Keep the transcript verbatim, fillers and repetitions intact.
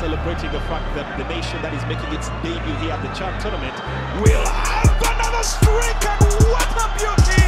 celebrating the fact that the nation that is making its debut here at the CHAN tournament will have another streak, and what a beauty!